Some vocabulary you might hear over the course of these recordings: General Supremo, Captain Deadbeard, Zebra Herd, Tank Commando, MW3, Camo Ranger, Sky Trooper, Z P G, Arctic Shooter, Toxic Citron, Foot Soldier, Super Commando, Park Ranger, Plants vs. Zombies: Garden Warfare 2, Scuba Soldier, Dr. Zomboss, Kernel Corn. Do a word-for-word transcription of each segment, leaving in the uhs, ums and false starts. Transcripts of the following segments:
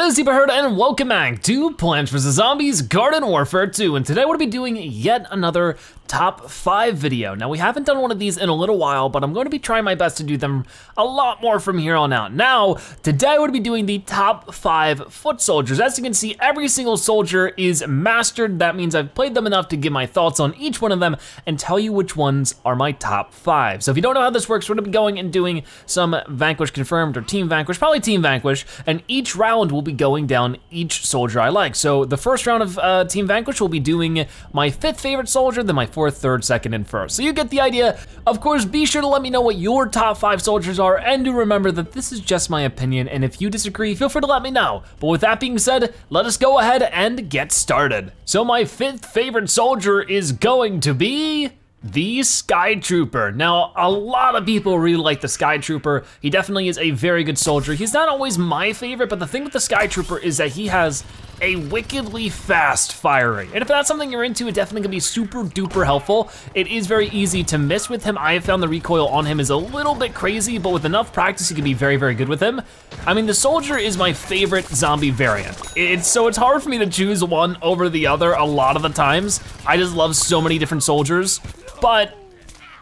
Hello Zebra Herd and welcome back to Plants versus. Zombies Garden Warfare two, and today we'll be doing yet another top five video. Now we haven't done one of these in a little while, but I'm going to be trying my best to do them a lot more from here on out. Now, today we'll be doing the top five foot soldiers. As you can see, every single soldier is mastered. That means I've played them enough to give my thoughts on each one of them and tell you which ones are my top five. So if you don't know how this works, we're gonna be going and doing some Vanquish Confirmed or Team Vanquish, probably Team Vanquish, and each round we'll be going down each soldier I like. So the first round of uh, Team Vanquish will be doing my fifth favorite soldier, then my fourth, third, second, and first. So you get the idea. Of course, be sure to let me know what your top five soldiers are, and do remember that this is just my opinion, and if you disagree, feel free to let me know. But with that being said, let us go ahead and get started. So my fifth favorite soldier is going to be the Sky Trooper. Now, a lot of people really like the Sky Trooper. He definitely is a very good soldier. He's not always my favorite, but the thing with the Sky Trooper is that he has a wickedly fast firing. And if that's something you're into, it definitely can be super duper helpful. It is very easy to miss with him. I have found the recoil on him is a little bit crazy, but with enough practice, you can be very, very good with him. I mean, the soldier is my favorite zombie variant. It's, so it's hard for me to choose one over the other a lot of the times. I just love so many different soldiers, but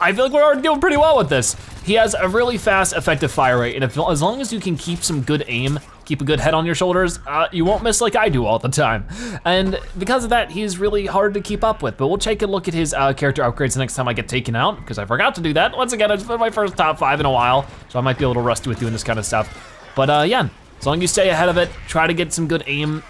I feel like we're already doing pretty well with this. He has a really fast, effective fire rate, and if, as long as you can keep some good aim, keep a good head on your shoulders, uh, you won't miss like I do all the time. And because of that, he's really hard to keep up with, but we'll take a look at his uh, character upgrades the next time I get taken out, because I forgot to do that. Once again, I just put my first top five in a while, so I might be a little rusty with doing this kind of stuff. But uh, yeah, as long as you stay ahead of it, try to get some good aim,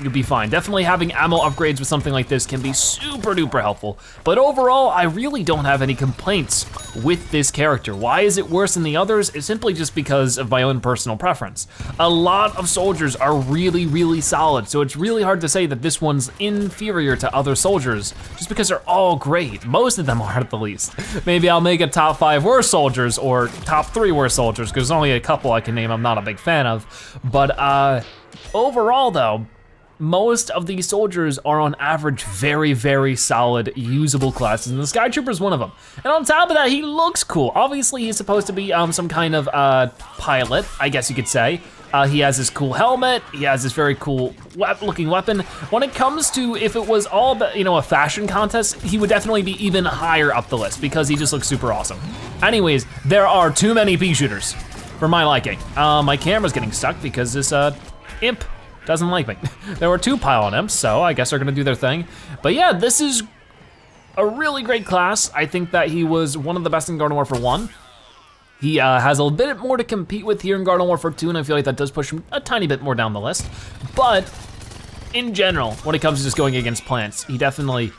you'll be fine. Definitely having ammo upgrades with something like this can be super duper helpful. But overall, I really don't have any complaints with this character. Why is it worse than the others? It's simply just because of my own personal preference. A lot of soldiers are really, really solid, so it's really hard to say that this one's inferior to other soldiers, just because they're all great. Most of them are, at the least. Maybe I'll make a top five worst soldiers or top three worst soldiers, because there's only a couple I can name I'm not a big fan of. But uh, overall though, most of these soldiers are on average very, very solid, usable classes, and the Sky Trooper is one of them. And on top of that, he looks cool. Obviously, he's supposed to be um, some kind of uh, pilot, I guess you could say. Uh, he has his cool helmet, he has this very cool wep- looking weapon. When it comes to, if it was all, the, you know, a fashion contest, he would definitely be even higher up the list because he just looks super awesome. Anyways, there are too many pea shooters for my liking. Uh, my camera's getting stuck because this uh, imp doesn't like me. There were two pylon imps, so I guess they're gonna do their thing. But yeah, this is a really great class. I think that he was one of the best in Garden Warfare one. He uh, has a bit more to compete with here in Garden Warfare two, and I feel like that does push him a tiny bit more down the list. But in general, when it comes to just going against plants, he definitely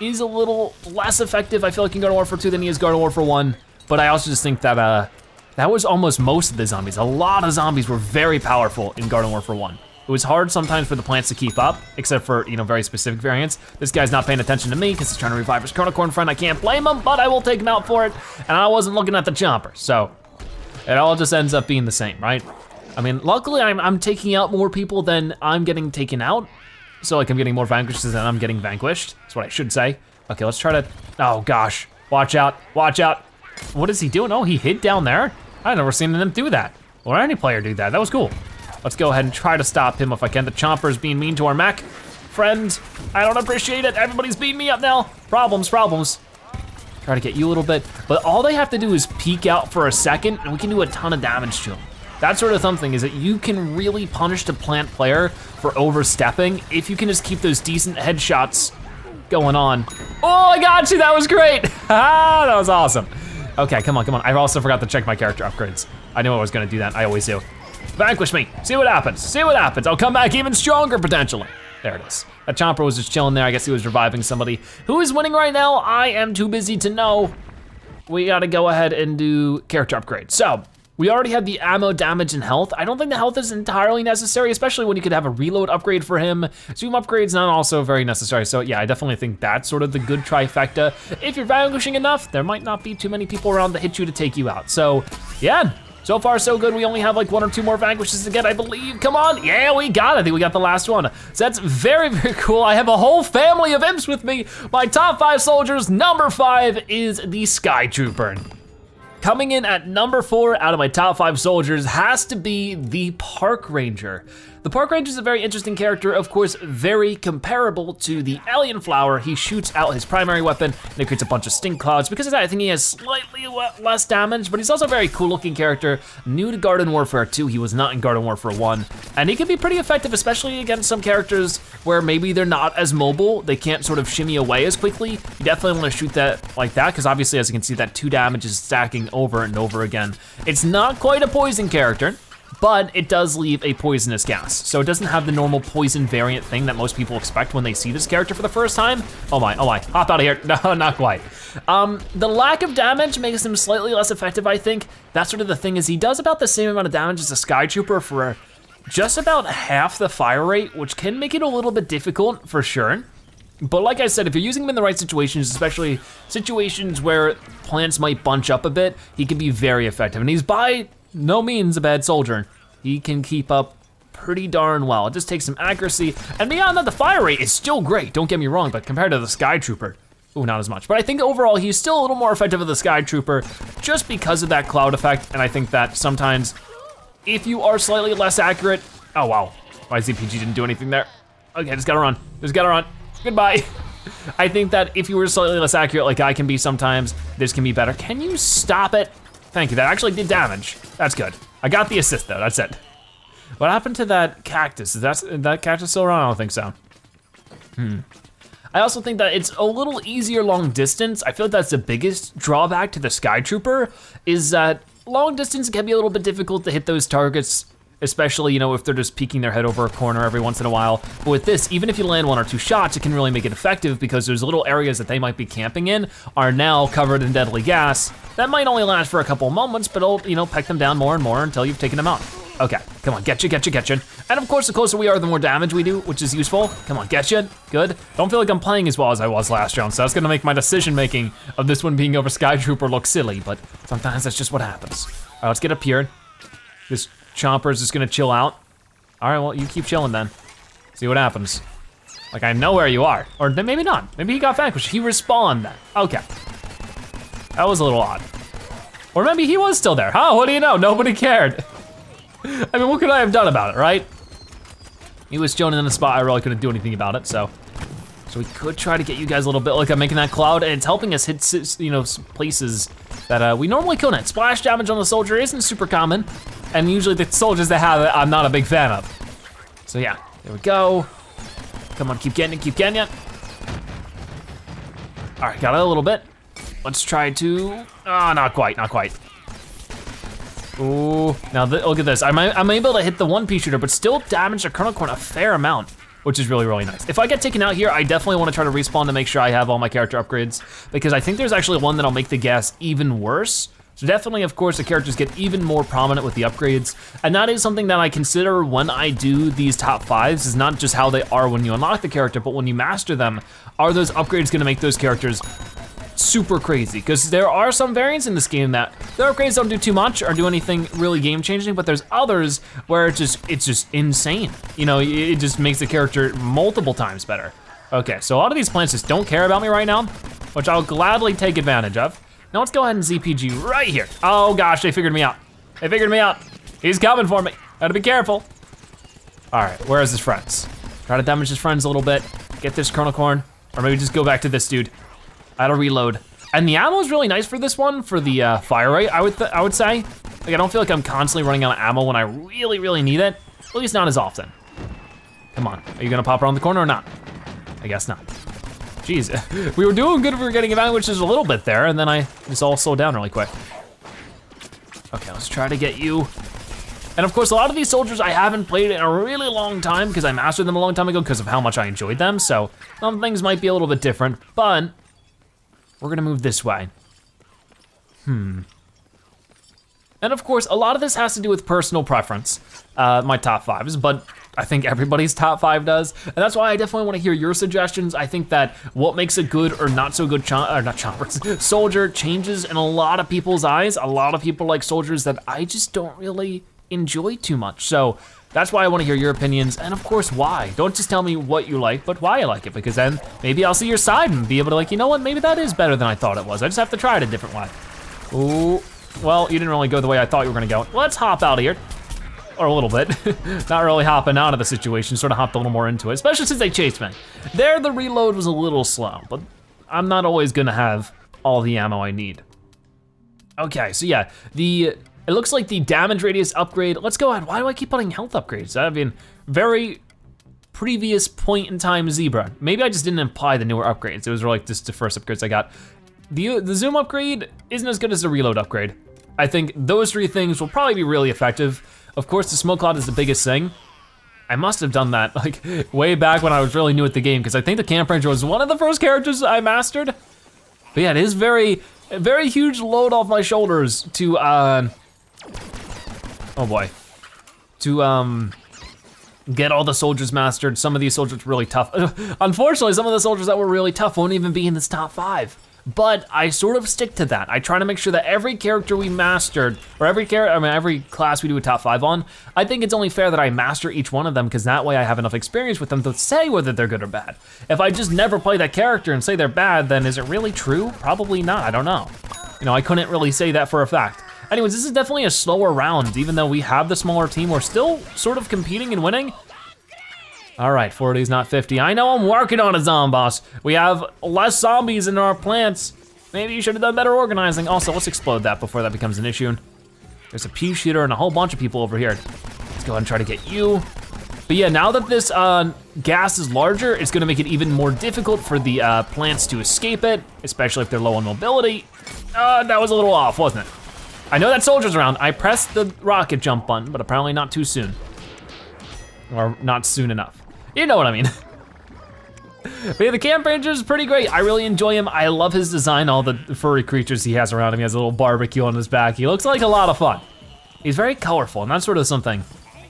is a little less effective, I feel like, in Garden Warfare two than he is Garden Warfare one. But I also just think that uh, that was almost most of the zombies. A lot of zombies were very powerful in Garden Warfare one. It was hard sometimes for the plants to keep up, except for, you know, very specific variants. This guy's not paying attention to me because he's trying to revive his Kernel Corn friend. I can't blame him, but I will take him out for it. And I wasn't looking at the chomper, so it all just ends up being the same, right? I mean, luckily I'm, I'm taking out more people than I'm getting taken out. So like I'm getting more vanquishes than I'm getting vanquished. That's what I should say. Okay, let's try to, oh gosh. Watch out, watch out. What is he doing? Oh, he hid down there? I've never seen him do that. Or any player do that, that was cool. Let's go ahead and try to stop him if I can. The chomper's being mean to our mech. Friend, I don't appreciate it. Everybody's beating me up now. Problems, problems. Try to get you a little bit. But all they have to do is peek out for a second and we can do a ton of damage to them. That sort of something is that you can really punish the plant player for overstepping if you can just keep those decent headshots going on. Oh, I got you, that was great. Ah, that was awesome. Okay, come on, come on. I also forgot to check my character upgrades. I knew I was gonna do that, I always do. Vanquish me, see what happens, see what happens. I'll come back even stronger, potentially. There it is. That chomper was just chilling there. I guess he was reviving somebody. Who is winning right now? I am too busy to know. We gotta go ahead and do character upgrade. So, we already had the ammo, damage, and health. I don't think the health is entirely necessary, especially when you could have a reload upgrade for him. Zoom upgrade's not also very necessary, so yeah, I definitely think that's sort of the good trifecta. If you're vanquishing enough, there might not be too many people around to hit you to take you out, so yeah. So far, so good. We only have like one or two more vanquishes to get, I believe. Come on, yeah, we got it. I think we got the last one. So that's very, very cool. I have a whole family of imps with me. My top five soldiers, number five is the Sky Trooper. Coming in at number four out of my top five soldiers has to be the Park Ranger. The Park Ranger is a very interesting character, of course, very comparable to the Alien Flower. He shoots out his primary weapon and it creates a bunch of stink clouds. Because of that, I think he has slightly less damage, but he's also a very cool looking character. New to Garden Warfare two, he was not in Garden Warfare one. And he can be pretty effective, especially against some characters where maybe they're not as mobile. They can't sort of shimmy away as quickly. You definitely wanna shoot that like that, because obviously, as you can see, that two damage is stacking over and over again. It's not quite a poison character, but it does leave a poisonous gas. So it doesn't have the normal poison variant thing that most people expect when they see this character for the first time. Oh my, oh my, hop out of here. No, not quite. Um, the lack of damage makes him slightly less effective, I think. That's sort of the thing, is he does about the same amount of damage as a Sky Trooper for just about half the fire rate, which can make it a little bit difficult for sure. But like I said, if you're using him in the right situations, especially situations where plants might bunch up a bit, he can be very effective. And he's by no means a bad soldier. He can keep up pretty darn well. It just takes some accuracy. And beyond that, the fire rate is still great, don't get me wrong, but compared to the Sky Trooper, ooh, not as much. But I think overall, he's still a little more effective than the Sky Trooper just because of that cloud effect. And I think that sometimes, if you are slightly less accurate, oh wow, my Z P G didn't do anything there. Okay, just gotta run, just gotta run. Goodbye. I think that if you were slightly less accurate like I can be sometimes, this can be better. Can you stop it? Thank you, that actually did damage. That's good. I got the assist though, that's it. What happened to that cactus? Is that, is that cactus still around? I don't think so. Hmm. I also think that it's a little easier long distance. I feel like that's the biggest drawback to the Sky Trooper, is that long distance can be a little bit difficult to hit those targets, especially, you know, if they're just peeking their head over a corner every once in a while. But with this, even if you land one or two shots, it can really make it effective because those little areas that they might be camping in are now covered in deadly gas. That might only last for a couple moments, but it'll, you know, peck them down more and more until you've taken them out. Okay, come on, getcha, getcha, getcha. And of course, the closer we are, the more damage we do, which is useful. Come on, getcha, good. Don't feel like I'm playing as well as I was last round, so that's gonna make my decision-making of this one being over Sky Trooper look silly, but sometimes that's just what happens. All right, let's get up here. This Chomper's just gonna chill out. All right, well, you keep chilling then. See what happens. Like, I know where you are. Or maybe not, maybe he got vanquished. He respawned then, okay. That was a little odd. Or maybe he was still there. Huh, what do you know? Nobody cared. I mean, what could I have done about it, right? He was chilling in the spot, I really couldn't do anything about it, so. So we could try to get you guys a little bit, like I'm making that cloud, and it's helping us hit, you know, places that uh, we normally couldn't hit. Splash damage on the soldier isn't super common, and usually the soldiers that have it, I'm not a big fan of. So yeah, there we go. Come on, keep getting it, keep getting it. All right, got it a little bit. Let's try to, ah, oh, not quite, not quite. Ooh, now the, look at this. I'm, I'm able to hit the one-piece shooter, but still damage the Kernel Corn a fair amount, which is really, really nice. If I get taken out here, I definitely wanna try to respawn to make sure I have all my character upgrades, because I think there's actually one that'll make the gas even worse. So definitely, of course, the characters get even more prominent with the upgrades, and that is something that I consider when I do these top fives, is not just how they are when you unlock the character, but when you master them, are those upgrades gonna make those characters super crazy? Because there are some variants in this game that their upgrades don't do too much or do anything really game-changing, but there's others where it's just, it's just insane. You know, it just makes the character multiple times better. Okay, so a lot of these plants just don't care about me right now, which I'll gladly take advantage of. Now let's go ahead and Z P G right here. Oh gosh, they figured me out. They figured me out. He's coming for me. Gotta be careful. All right, where is his friends? Try to damage his friends a little bit. Get this Kernel Corn, or maybe just go back to this dude. I had to reload. And the ammo is really nice for this one, for the uh, fire rate, I would, I would say. Like, I don't feel like I'm constantly running out of ammo when I really, really need it. At least not as often. Come on, are you gonna pop around the corner or not? I guess not. Jeez, we were doing good if we were getting evaluated just a little bit there, and then I just all slowed down really quick. Okay, let's try to get you. And of course, a lot of these soldiers I haven't played in a really long time because I mastered them a long time ago because of how much I enjoyed them, so some things might be a little bit different, but we're gonna move this way. Hmm. And of course, a lot of this has to do with personal preference, uh, my top fives, but I think everybody's top five does, and that's why I definitely wanna hear your suggestions. I think that what makes a good or not so good chom or not chomper, soldier changes in a lot of people's eyes. A lot of people like soldiers that I just don't really enjoy too much, so that's why I wanna hear your opinions, and of course, why. Don't just tell me what you like, but why you like it, because then maybe I'll see your side and be able to like, you know what, maybe that is better than I thought it was. I just have to try it a different way. Ooh, well, you didn't really go the way I thought you were gonna go. Let's hop out of here. or a little bit. Not really hopping out of the situation, sort of hopped a little more into it, especially since they chased me. There, the reload was a little slow, but I'm not always gonna have all the ammo I need. Okay, so yeah, the, it looks like the damage radius upgrade, let's go ahead, why do I keep putting health upgrades? I mean, very previous point in time Zebra. Maybe I just didn't imply the newer upgrades, it was like just the first upgrades I got. The, the zoom upgrade isn't as good as the reload upgrade. I think those three things will probably be really effective. Of course, the smoke cloud is the biggest thing. I must have done that like way back when I was really new at the game, because I think the Camp Ranger was one of the first characters I mastered. But yeah, it is very, very huge load off my shoulders to, uh, oh boy, to um, get all the soldiers mastered. Some of these soldiers really tough. Unfortunately, some of the soldiers that were really tough won't even be in this top five. But I sort of stick to that. I try to make sure that every character we mastered, or every char- I mean, every class we do a top five on, I think it's only fair that I master each one of them, because that way I have enough experience with them to say whether they're good or bad. If I just never play that character and say they're bad, then is it really true? Probably not, I don't know. You know, I couldn't really say that for a fact. Anyways, this is definitely a slower round, even though we have the smaller team, we're still sort of competing and winning. All right, forty's not fifty. I know I'm working on a Zomboss. We have less zombies in our plants. Maybe you should have done better organizing. Also, let's explode that before that becomes an issue. There's a pea shooter and a whole bunch of people over here. Let's go ahead and try to get you. But yeah, now that this uh, gas is larger, it's gonna make it even more difficult for the uh, plants to escape it, especially if they're low on mobility. Uh, that was a little off, wasn't it? I know that soldier's around. I pressed the rocket jump button, but apparently not too soon. Or not soon enough. You know what I mean. But yeah, the Camp Ranger is pretty great. I really enjoy him. I love his design, all the furry creatures he has around him. He has a little barbecue on his back. He looks like a lot of fun. He's very colorful, and that's sort of something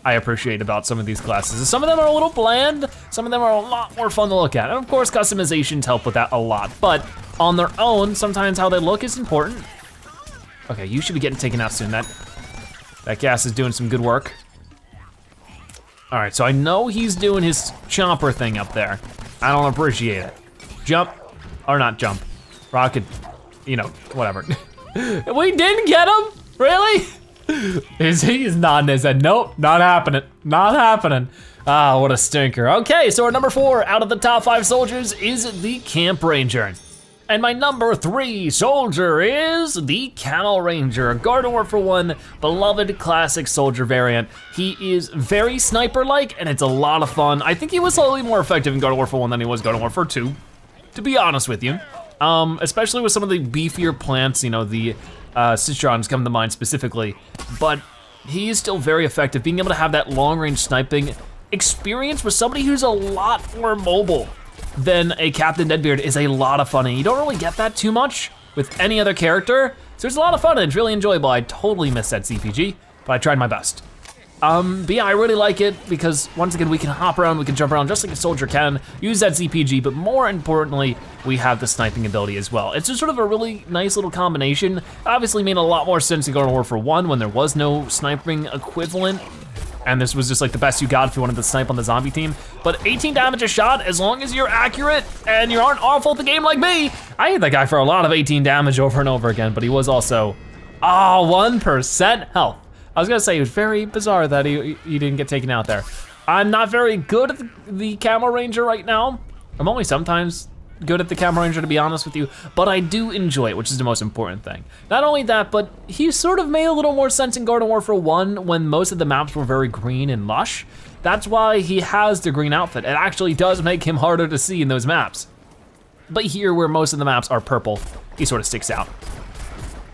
I appreciate about some of these classes. Some of them are a little bland, some of them are a lot more fun to look at. And of course, customizations help with that a lot, but on their own, sometimes how they look is important. Okay, you should be getting taken out soon. That, that gas is doing some good work. All right, so I know he's doing his chomper thing up there. I don't appreciate it. Jump, or not jump. Rocket, you know, whatever. We didn't get him, really? Is he is nodding his head, nope, not happening, not happening. Ah, what a stinker. Okay, so our number four out of the top five soldiers is the Camp Ranger. And my number three soldier is the Camo Ranger, Garden Warfare one, beloved classic soldier variant. He is very sniper-like and it's a lot of fun. I think he was slightly more effective in Garden Warfare one than he was Garden Warfare two, to be honest with you. Um, especially with some of the beefier plants, you know, the uh, citrons come to mind specifically, but he is still very effective. Being able to have that long-range sniping experience with somebody who's a lot more mobile then a Captain Deadbeard is a lot of fun, and you don't really get that too much with any other character, so it's a lot of fun and it's really enjoyable. I totally missed that C P G, but I tried my best. Um, but yeah, I really like it because once again, we can hop around, we can jump around just like a soldier can, use that C P G, but more importantly, we have the sniping ability as well. It's just sort of a really nice little combination. Obviously made a lot more sense in Garden Warfare one when there was no sniping equivalent, and this was just like the best you got if you wanted to snipe on the zombie team. But eighteen damage a shot, as long as you're accurate and you aren't awful at the game like me. I hit that guy for a lot of eighteen damage over and over again, but he was also, ah, oh, one percent health. I was gonna say, it was very bizarre that he, he didn't get taken out there. I'm not very good at the, the Camo Ranger right now. I'm only sometimes good at the Camo Ranger, to be honest with you, but I do enjoy it, which is the most important thing. Not only that, but he sort of made a little more sense in Garden Warfare one when most of the maps were very green and lush. That's why he has the green outfit. It actually does make him harder to see in those maps. But here, where most of the maps are purple, he sort of sticks out.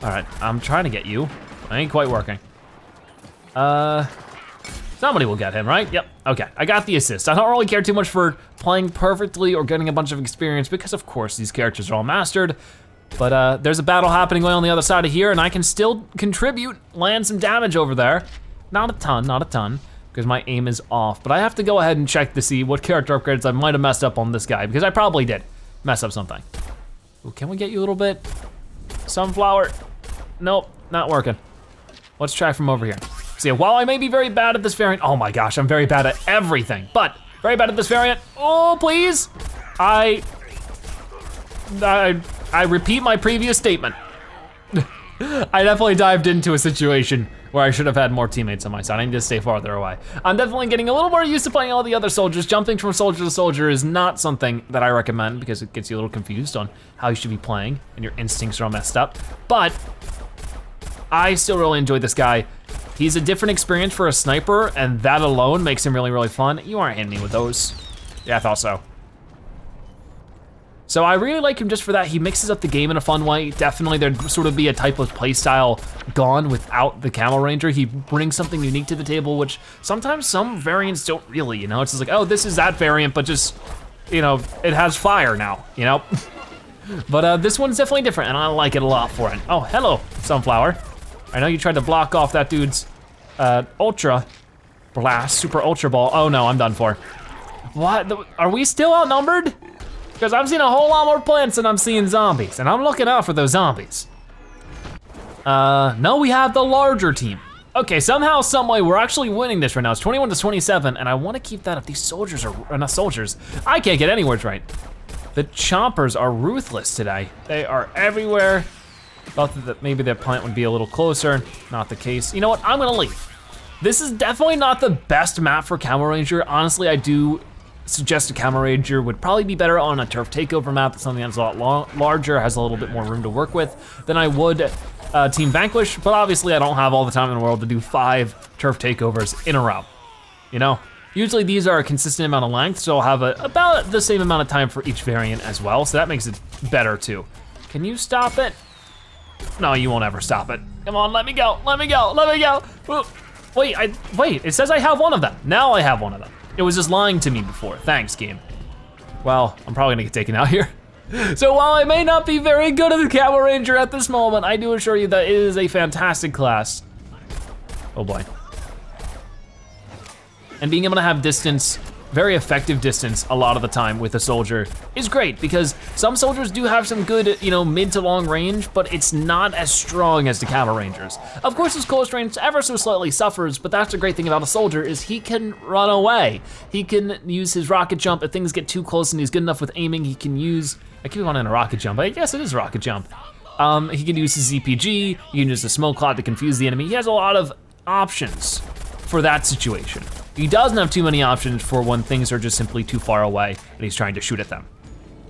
All right, I'm trying to get you. I ain't quite working. Uh, somebody will get him, right? Yep, okay, I got the assist. I don't really care too much for playing perfectly or getting a bunch of experience because of course these characters are all mastered, but uh, there's a battle happening way on the other side of here and I can still contribute, land some damage over there. Not a ton, not a ton, because my aim is off, but I have to go ahead and check to see what character upgrades I might have messed up on this guy because I probably did mess up something. Ooh, can we get you a little bit? Sunflower, nope, not working. Let's try from over here. So yeah, while I may be very bad at this variant, oh my gosh, I'm very bad at everything, but very bad at this variant. Oh, please. I, I, I repeat my previous statement. I definitely dived into a situation where I should have had more teammates on my side. I need to stay farther away. I'm definitely getting a little more used to playing all the other soldiers. Jumping from soldier to soldier is not something that I recommend because it gets you a little confused on how you should be playing and your instincts are all messed up. But I still really enjoy this guy. He's a different experience for a sniper, and that alone makes him really, really fun. You aren't hitting me with those. Yeah, I thought so. So I really like him just for that. He mixes up the game in a fun way. Definitely there'd sort of be a type of playstyle gone without the Camo Ranger. He brings something unique to the table, which sometimes some variants don't really, you know? It's just like, oh, this is that variant, but just, you know, it has fire now, you know? But uh, this one's definitely different, and I like it a lot for it. Oh, hello, Sunflower. I know you tried to block off that dude's uh, Ultra Blast, Super Ultra Ball. Oh no, I'm done for. What, are we still outnumbered? Because I'm seeing a whole lot more plants than I'm seeing zombies, and I'm looking out for those zombies. Uh, no, we have the larger team. Okay, somehow, some way, we're actually winning this right now. It's twenty-one to twenty-seven, and I want to keep that up. These soldiers are, or not soldiers. I can't get any words right. The chompers are ruthless today. They are everywhere. Thought that maybe their plant would be a little closer. Not the case. You know what? I'm gonna leave. This is definitely not the best map for Camo Ranger. Honestly, I do. Suggest a Camo Ranger would probably be better on a turf takeover map. That's something that's a lot long, larger, has a little bit more room to work with than I would uh, Team Vanquish, but obviously I don't have all the time in the world to do five turf takeovers in a row, you know? Usually these are a consistent amount of length, so I'll have a, about the same amount of time for each variant as well, so that makes it better too. Can you stop it? No, you won't ever stop it. Come on, let me go, let me go, let me go. Ooh, wait, I, wait, it says I have one of them. Now I have one of them. It was just lying to me before. Thanks, game. Well, I'm probably gonna get taken out here. So while I may not be very good at the Camo Ranger at this moment, I do assure you that it is a fantastic class. Oh boy. And being able to have distance, very effective distance a lot of the time with a soldier is great because some soldiers do have some good, you know, mid to long range, but it's not as strong as the Camo Rangers. Of course his close range ever so slightly suffers, but that's the great thing about a soldier is he can run away. He can use his rocket jump if things get too close and he's good enough with aiming, he can use, I keep on in a rocket jump, I guess it is a rocket jump. Um, he can use his Z P G, he can use a smoke cloud to confuse the enemy. He has a lot of options for that situation. He doesn't have too many options for when things are just simply too far away and he's trying to shoot at them.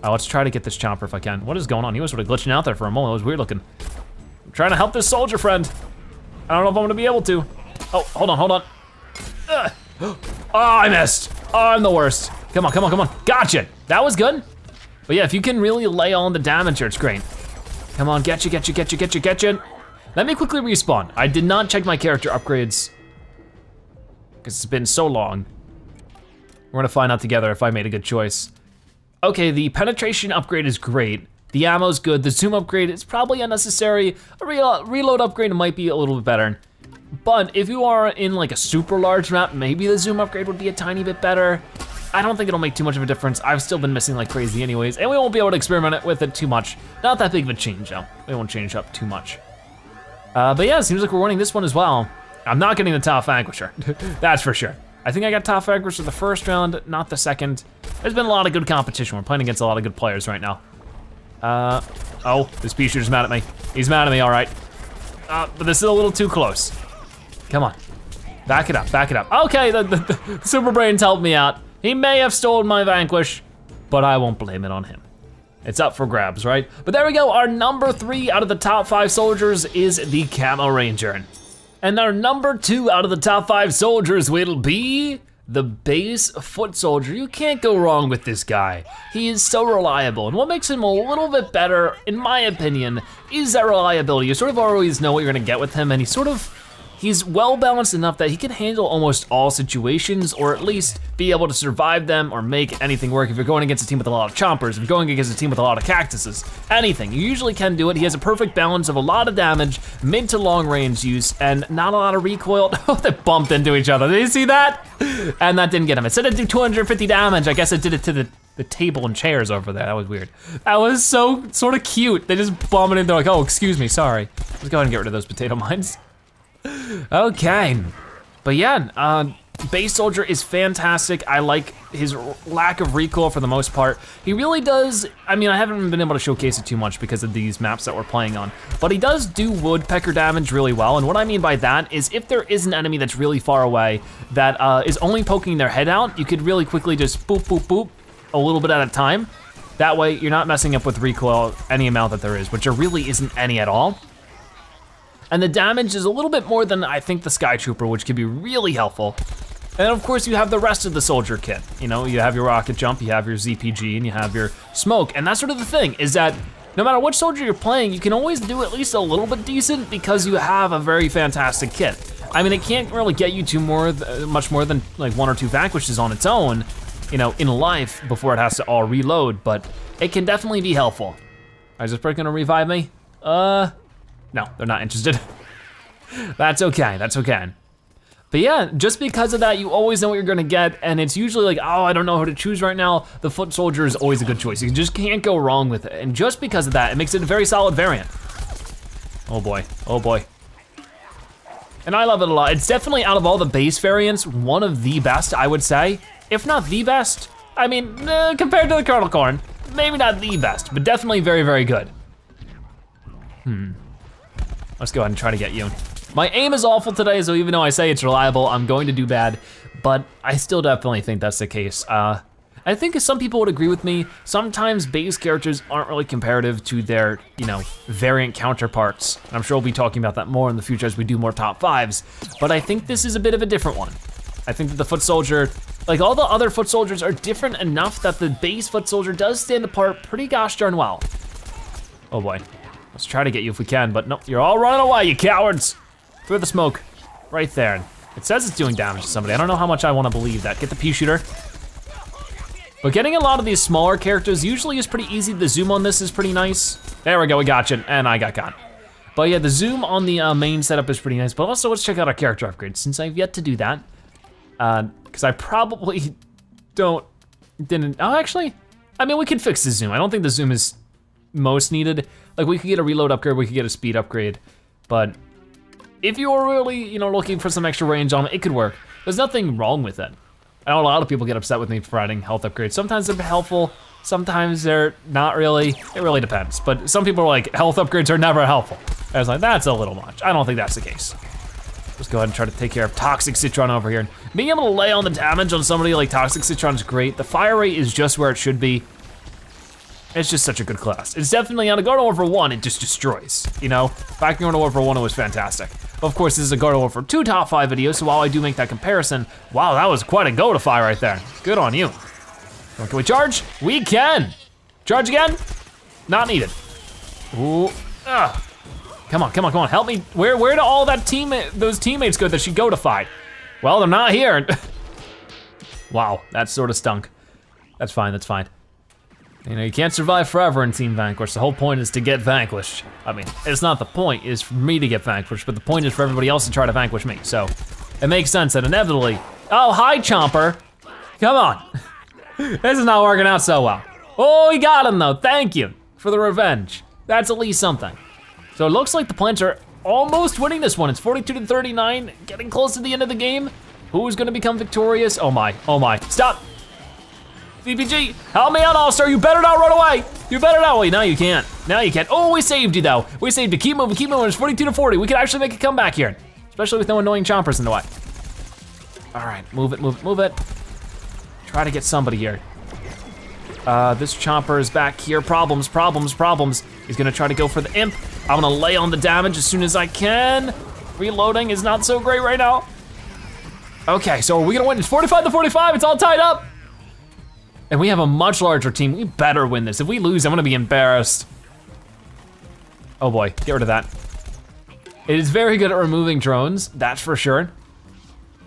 Uh, let's try to get this chomper if I can. What is going on? He was sort of glitching out there for a moment. It was weird looking. I'm trying to help this soldier friend. I don't know if I'm gonna be able to. Oh, hold on, hold on. Ugh. Oh, I missed. Oh, I'm the worst. Come on, come on, come on. Gotcha. That was good. But yeah, if you can really lay on the damage here, it's great. Come on, get you, get you, get you, get you, get you. Let me quickly respawn. I did not check my character upgrades because it's been so long. We're gonna find out together if I made a good choice. Okay, the penetration upgrade is great. The ammo's good, the zoom upgrade is probably unnecessary. A re reload upgrade might be a little bit better. But if you are in like a super large map, maybe the zoom upgrade would be a tiny bit better. I don't think it'll make too much of a difference. I've still been missing like crazy anyways, and we won't be able to experiment with it too much. Not that big of a change though. We won't change up too much. Uh, but yeah, seems like we're winning this one as well. I'm not getting the top vanquisher, that's for sure. I think I got top vanquisher the first round, not the second. There's been a lot of good competition. We're playing against a lot of good players right now. Uh, oh, this pea shooter's mad at me. He's mad at me, all right. Uh, but this is a little too close. Come on, back it up, back it up. Okay, the, the, the Super Brains helped me out. He may have stolen my vanquish, but I won't blame it on him. It's up for grabs, right? But there we go, our number three out of the top five soldiers is the Camo Ranger. And our number two out of the top five soldiers will be the base foot soldier. You can't go wrong with this guy. He is so reliable, and what makes him a little bit better, in my opinion, is that reliability. You sort of always know what you're gonna get with him, and he's sort of, he's well-balanced enough that he can handle almost all situations, or at least be able to survive them or make anything work. If you're going against a team with a lot of chompers, if you're going against a team with a lot of cactuses, anything, you usually can do it. He has a perfect balance of a lot of damage, mid to long range use, and not a lot of recoil. Oh, they bumped into each other. Did you see that? And that didn't get him. It said it did two hundred fifty damage. I guess it did it to the, the table and chairs over there. That was weird. That was so sort of cute. They just bumping in, they're like, oh, excuse me, sorry. Let's go ahead and get rid of those potato mines. Okay, but yeah, uh, Base Soldier is fantastic. I like his lack of recoil for the most part. He really does, I mean, I haven't been able to showcase it too much because of these maps that we're playing on, but he does do woodpecker damage really well, and what I mean by that is if there is an enemy that's really far away that uh, is only poking their head out, you could really quickly just boop, boop, boop, a little bit at a time. That way, you're not messing up with recoil any amount that there is, which there really isn't any at all. And the damage is a little bit more than I think the Sky Trooper, which could be really helpful. And of course you have the rest of the soldier kit. You know, you have your rocket jump, you have your Z P G, and you have your smoke. And that's sort of the thing, is that no matter which soldier you're playing, you can always do at least a little bit decent because you have a very fantastic kit. I mean, it can't really get you to more, th much more than like one or two vanquishes on its own, you know, in life before it has to all reload, but it can definitely be helpful. Is this person gonna revive me? Uh. No, they're not interested. That's okay, that's okay. But yeah, just because of that, you always know what you're gonna get, and it's usually like, oh, I don't know who to choose right now. The foot soldier is always a good choice. You just can't go wrong with it. And just because of that, it makes it a very solid variant. Oh boy, oh boy. And I love it a lot. It's definitely, out of all the base variants, one of the best, I would say. If not the best, I mean, uh, compared to the Kernel Corn, maybe not the best, but definitely very, very good. Hmm. Let's go ahead and try to get you. My aim is awful today, so even though I say it's reliable, I'm going to do bad, but I still definitely think that's the case. Uh, I think some people would agree with me, sometimes base characters aren't really comparative to their, you know, variant counterparts. And I'm sure we'll be talking about that more in the future as we do more top fives, but I think this is a bit of a different one. I think that the foot soldier, like all the other foot soldiers are different enough that the base foot soldier does stand apart pretty gosh darn well. Oh boy. Let's try to get you if we can, but no, you're all running away, you cowards. Through the smoke, right there. It says it's doing damage to somebody. I don't know how much I wanna believe that. Get the pea shooter. But getting a lot of these smaller characters usually is pretty easy. The zoom on this is pretty nice. There we go, we got you, and I got caught. But yeah, the zoom on the uh, main setup is pretty nice, but also let's check out our character upgrades since I've yet to do that. Uh, Cause I probably don't, didn't, oh actually, I mean we can fix the zoom. I don't think the zoom is most needed. Like we could get a reload upgrade, we could get a speed upgrade, but if you're really, you know, looking for some extra range on it, it could work. There's nothing wrong with it. I know a lot of people get upset with me providing health upgrades. Sometimes they're helpful, sometimes they're not really, it really depends. But some people are like, health upgrades are never helpful. I was like, that's a little much. I don't think that's the case. Let's go ahead and try to take care of Toxic Citron over here. And being able to lay on the damage on somebody like Toxic Citron is great. The fire rate is just where it should be. It's just such a good class. It's definitely on a Garden Warfare one, it just destroys, you know? Back in Garden Warfare one, it was fantastic. Of course, this is a Garden Warfare two top five video, so while I do make that comparison, wow, that was quite a go-to-fire right there. Good on you. Can we charge? We can. Charge again? Not needed. Ooh, ah. Come on, come on, come on, help me. Where where do all that team, those teammates go that she go-to-fied? Well, they're not here. Wow, that sort of stunk. That's fine, that's fine. You know, you can't survive forever in Team Vanquish. The whole point is to get vanquished. I mean, it's not the point, it's for me to get vanquished, but the point is for everybody else to try to vanquish me, so. It makes sense that inevitably, oh, hi, Chomper. Come on. This is not working out so well. Oh, he got him though, thank you for the revenge. That's at least something. So it looks like the Plants are almost winning this one. It's forty-two to thirty-nine, getting close to the end of the game. Who's gonna become victorious? Oh my, oh my, stop. D P G, help me out, All-Star, you better not run away. You better not, wait, now you can't. Now you can't, oh, we saved you though. We saved you, keep moving, keep moving, it's forty-two to forty. We could actually make a comeback here, especially with no annoying chompers in the way. All right, move it, move it, move it. Try to get somebody here. Uh, this chomper is back here, problems, problems, problems. He's gonna try to go for the imp. I'm gonna lay on the damage as soon as I can. Reloading is not so great right now. Okay, so are we gonna win? It's forty-five to forty-five, it's all tied up. And we have a much larger team. We better win this. If we lose, I'm gonna be embarrassed. Oh boy, get rid of that. It is very good at removing drones, that's for sure.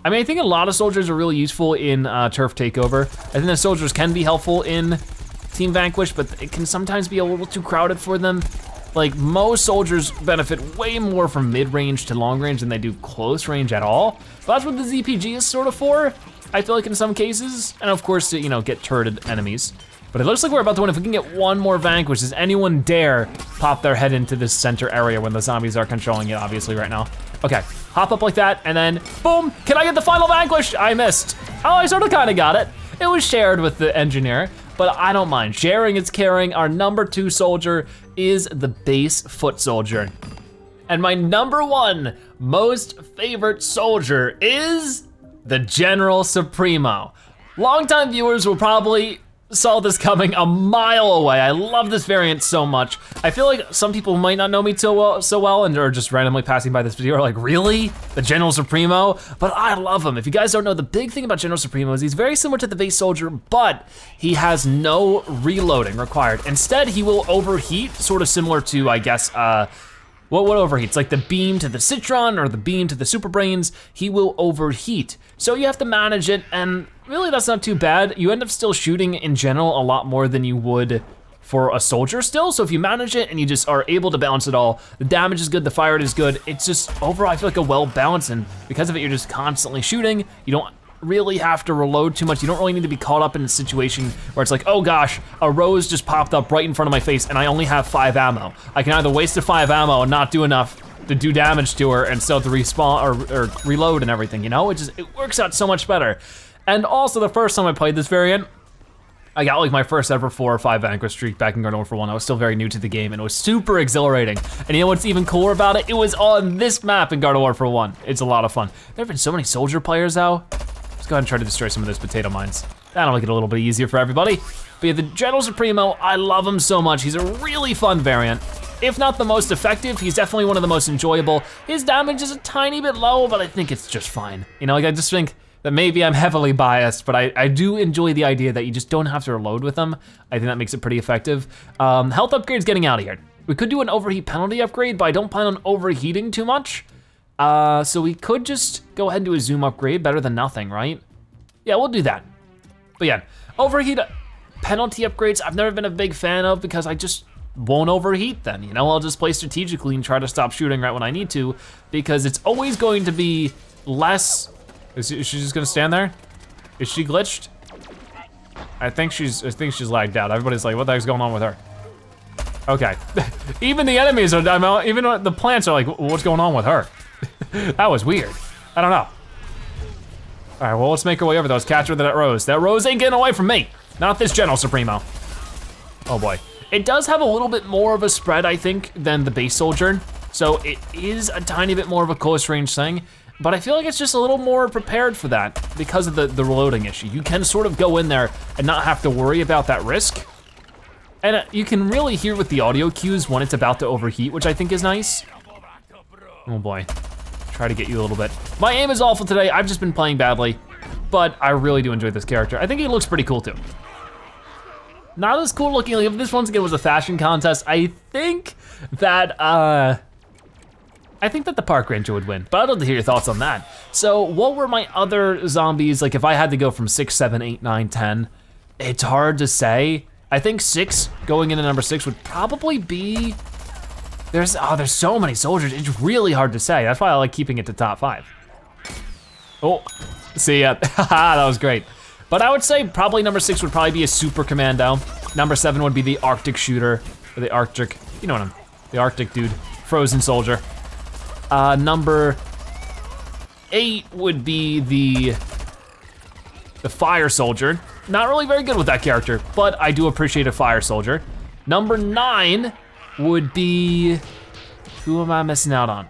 I mean, I think a lot of soldiers are really useful in uh, turf takeover. I think the soldiers can be helpful in Team Vanquish, but it can sometimes be a little too crowded for them. Like, most soldiers benefit way more from mid-range to long range than they do close range at all. But that's what the Z P G is sort of for. I feel like in some cases, and of course to, you know, get turreted enemies. But it looks like we're about to win. If we can get one more vanquish, does anyone dare pop their head into this center area when the zombies are controlling it, obviously, right now? Okay, hop up like that, and then boom! Can I get the final vanquish? I missed. Oh, I sort of kind of got it. It was shared with the engineer, but I don't mind. Sharing is caring. Our number two soldier is the base foot soldier. And my number one most favorite soldier is the General Supremo. Longtime viewers will probably saw this coming a mile away. I love this variant so much. I feel like some people might not know me so well, so well and are just randomly passing by this video are like, really? The General Supremo? But I love him. If you guys don't know, the big thing about General Supremo is he's very similar to the base soldier, but he has no reloading required. Instead, he will overheat, sort of similar to, I guess, uh, What, what overheats? Like the beam to the Citron or the beam to the Super Brains, he will overheat. So you have to manage it, and really that's not too bad. You end up still shooting in general a lot more than you would for a soldier still. So if you manage it and you just are able to balance it all, the damage is good, the fire is good. It's just overall, I feel like a well balanced, and because of it, you're just constantly shooting. You don't really have to reload too much. You don't really need to be caught up in a situation where it's like, oh gosh, a rose just popped up right in front of my face and I only have five ammo. I can either waste the five ammo and not do enough to do damage to her and still have to respawn or, or reload and everything, you know? It just, it works out so much better. And also the first time I played this variant, I got like my first ever four or five vanquish streak back in Garden Warfare one. I was still very new to the game and it was super exhilarating. And you know what's even cooler about it? It was on this map in Garden Warfare one. It's a lot of fun. There have been so many soldier players though. Let's go ahead and try to destroy some of those potato mines. That'll make it a little bit easier for everybody. But yeah, the General Supremo, I love him so much. He's a really fun variant. If not the most effective, he's definitely one of the most enjoyable. His damage is a tiny bit low, but I think it's just fine. You know, like I just think that maybe I'm heavily biased, but I, I do enjoy the idea that you just don't have to reload with them. I think that makes it pretty effective. Um, health upgrade's getting out of here. We could do an overheat penalty upgrade, but I don't plan on overheating too much. Uh, so we could just go ahead and do a zoom upgrade, better than nothing, right? Yeah, we'll do that. But yeah, overheat penalty upgrades, I've never been a big fan of because I just won't overheat then, you know? I'll just play strategically and try to stop shooting right when I need to because it's always going to be less. Is she, is she just gonna stand there? Is she glitched? I think she's, I think she's lagged out. Everybody's like, what the heck's going on with her? Okay, even the enemies are, even the plants are like, what's going on with her? That was weird. I don't know. All right, well, let's make our way over there. Let's catch her with that rose. That rose ain't getting away from me. Not this General Supremo. Oh boy. It does have a little bit more of a spread, I think, than the base soldier. So it is a tiny bit more of a close range thing, but I feel like it's just a little more prepared for that because of the, the reloading issue. You can sort of go in there and not have to worry about that risk. And you can really hear with the audio cues when it's about to overheat, which I think is nice. Oh boy. Try to get you a little bit. My aim is awful today, I've just been playing badly, but I really do enjoy this character. I think he looks pretty cool too. Not as cool looking, like if this once again was a fashion contest, I think that, uh, I think that the Park Ranger would win, but I'd love to hear your thoughts on that. So what were my other zombies? Like if I had to go from six, seven, eight, nine, ten, it's hard to say. I think six, going into number six would probably be, There's, oh, there's so many soldiers, it's really hard to say. That's why I like keeping it to top five. Oh, see ya, that was great. But I would say probably number six would probably be a Super Commando. Number seven would be the Arctic Shooter, or the Arctic, you know what I'm, the Arctic dude, Frozen Soldier. Uh, number eight would be the, the Fire Soldier. Not really very good with that character, but I do appreciate a Fire Soldier. Number nine, would be, who am I missing out on?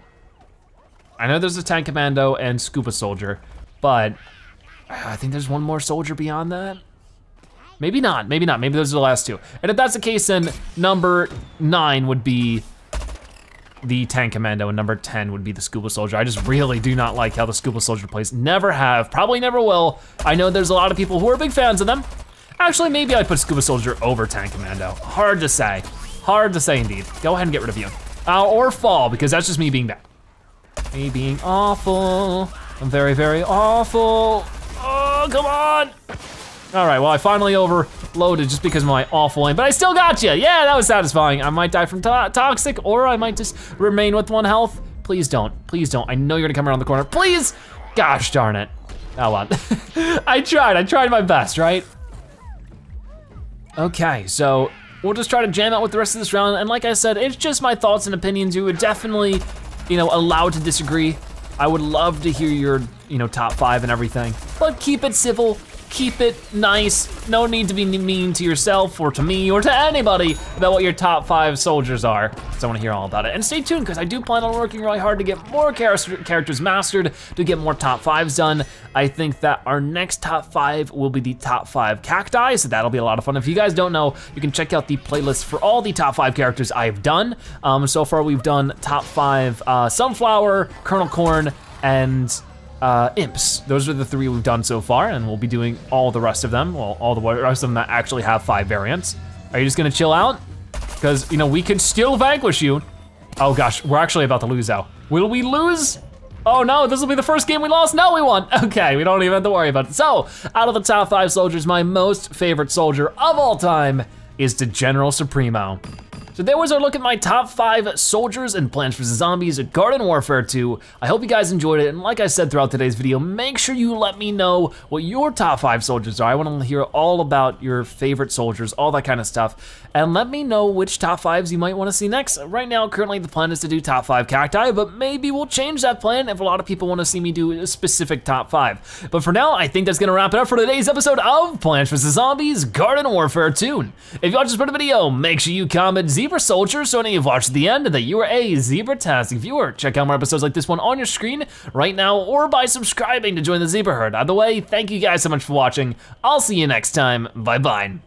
I know there's a Tank Commando and Scuba Soldier, but I think there's one more soldier beyond that. Maybe not, maybe not, maybe those are the last two. And if that's the case, then number nine would be the Tank Commando and number ten would be the Scuba Soldier. I just really do not like how the Scuba Soldier plays. Never have, probably never will. I know there's a lot of people who are big fans of them. Actually, maybe I'd put Scuba Soldier over Tank Commando. Hard to say. Hard to say indeed. Go ahead and get rid of you. Uh, or fall, because that's just me being bad. Me being awful. I'm very, very awful. Oh, come on. All right, well, I finally overloaded just because of my awful aim, but I still got you. Yeah, that was satisfying. I might die from to toxic, or I might just remain with one health. Please don't, please don't. I know you're gonna come around the corner. Please, gosh darn it. Oh, well, I tried, I tried my best, right? Okay, so, we'll just try to jam out with the rest of this round, and like I said, it's just my thoughts and opinions. You would definitely you know, allowed to disagree. I would love to hear your, you know, top five and everything, but keep it civil, keep it nice. No need to be mean to yourself or to me or to anybody about what your top five soldiers are. So I wanna hear all about it. And stay tuned, because I do plan on working really hard to get more char characters mastered, to get more top fives done. I think that our next top five will be the top five cacti, so that'll be a lot of fun. If you guys don't know, you can check out the playlist for all the top five characters I've done. Um, so far we've done top five uh, Sunflower, Kernel Corn, and Uh, imps. Those are the three we've done so far, and we'll be doing all the rest of them. Well, all the rest of them that actually have five variants. Are you just gonna chill out? Because, you know, we could still vanquish you. Oh gosh, we're actually about to lose out. Will we lose? Oh no, this will be the first game we lost. No, we won. Okay, we don't even have to worry about it. So, out of the top five soldiers, my most favorite soldier of all time is the General Supremo. So there was our look at my top five soldiers in Plants versus. Zombies Garden Warfare two. I hope you guys enjoyed it, and like I said throughout today's video, make sure you let me know what your top five soldiers are. I wanna hear all about your favorite soldiers, all that kind of stuff, and let me know which top fives you might wanna see next. Right now, currently the plan is to do top five cacti, but maybe we'll change that plan if a lot of people wanna see me do a specific top five. But for now, I think that's gonna wrap it up for today's episode of Plants versus. Zombies Garden Warfare two. If you watched this part of the video, make sure you comment Zebra Soldier, so I know you've watched to the end and that you are a Zebra-tastic viewer. Check out more episodes like this one on your screen right now, or by subscribing to join the Zebra Herd. Either way, thank you guys so much for watching. I'll see you next time. Bye-bye.